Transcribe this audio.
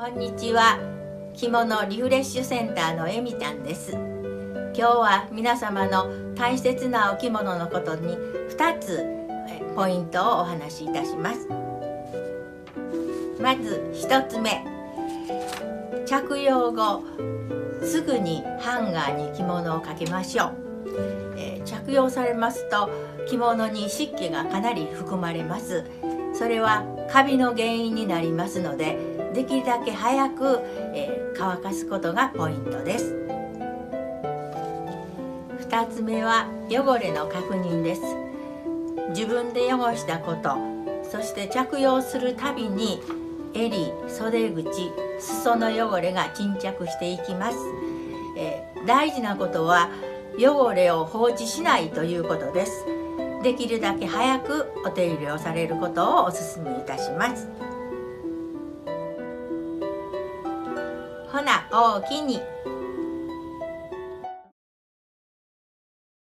こんにちは。着物リフレッシュセンターのえみちゃんです。今日は皆様の大切なお着物のことに2つポイントをお話しいたします。まず1つ目、着用後すぐにハンガーに着物をかけましょう。着用されますと着物に湿気がかなり含まれます。それはカビの原因になりますので、できるだけ早く、乾かすことがポイントです。2つ目は汚れの確認です。自分で汚したこと、そして着用するたびに襟、袖口、裾の汚れが沈着していきます。大事なことは汚れを放置しないということです。できるだけ早くお手入れをされることをお勧めいたします。ほな、おおきに。